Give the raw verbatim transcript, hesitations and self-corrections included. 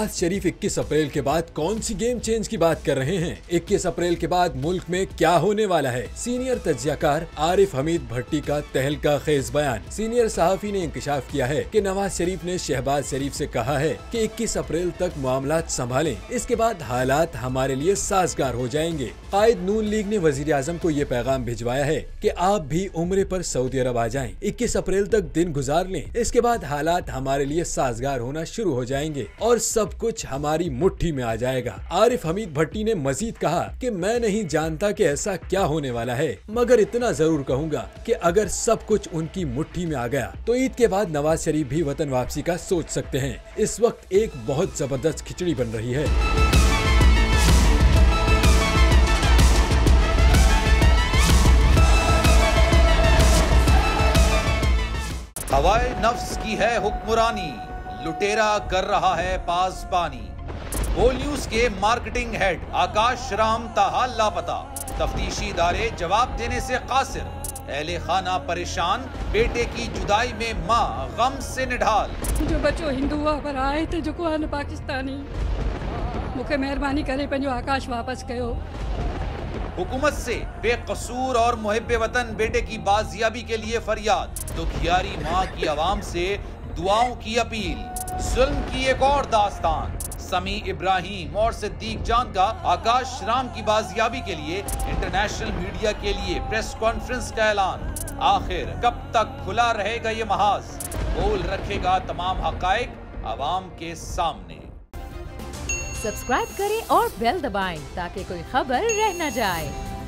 नवाज शरीफ इक्कीस अप्रैल के बाद कौन सी गेम चेंज की बात कर रहे हैं? इक्कीस अप्रैल के बाद मुल्क में क्या होने वाला है? सीनियर तज्जियाकार आरिफ हमीद भट्टी का तहलका खेज बयान। सीनियर सहाफी ने इंकशाफ किया है कि नवाज शरीफ ने शहबाज शरीफ से कहा है कि इक्कीस अप्रैल तक मामला संभालें, इसके बाद हालात हमारे लिए साजगार हो जाएंगे। कायद नून लीग ने वजीर आजम को ये पैगाम भिजवाया है कि आप भी उम्रे पर सऊदी अरब आ जाएं, इक्कीस अप्रैल तक दिन गुजार लें, इसके बाद हालात हमारे लिए साजगार होना शुरू हो जाएंगे और सब कुछ हमारी मुट्ठी में आ जाएगा। आरिफ हमीद भट्टी ने मजीद कहा कि मैं नहीं जानता कि ऐसा क्या होने वाला है, मगर इतना जरूर कहूँगा कि अगर सब कुछ उनकी मुट्ठी में आ गया तो ईद के बाद नवाज शरीफ भी वतन वापसी का सोच सकते हैं। इस वक्त एक बहुत जबरदस्त खिचड़ी बन रही है। हवाए नफ्स की है हुक्मरानी, लुटेरा कर रहा है पास पानी। बोल न्यूज के मार्केटिंग हेड आकाश राम ताहा लापता, तफ्तीशी इदारे जवाब देने से कासिर, अहले खाना परेशान, बेटे की जुदाई में माँ गम से निढाल। जो बच्चो हिंदू पर आए थे जो को पाकिस्तानी, मुखे मेहरबानी करे पंजो आकाश वापस कयो। हुकूमत से बेकसूर और मुहिब्बे वतन बेटे की बाजियाबी के लिए फरियाद, दुखियारी माँ की आवाम से दुआओं की अपील। जुल्म की एक और दास्तान, समी इब्राहिम और सिद्दीक जान का आकाश राम की बाजियाबी के लिए इंटरनेशनल मीडिया के लिए प्रेस कॉन्फ्रेंस का ऐलान। आखिर कब तक खुला रहेगा ये महाज? बोल रखेगा तमाम हकायक आवाम के सामने। सब्सक्राइब करें और बेल दबाएं ताकि कोई खबर रह न जाए।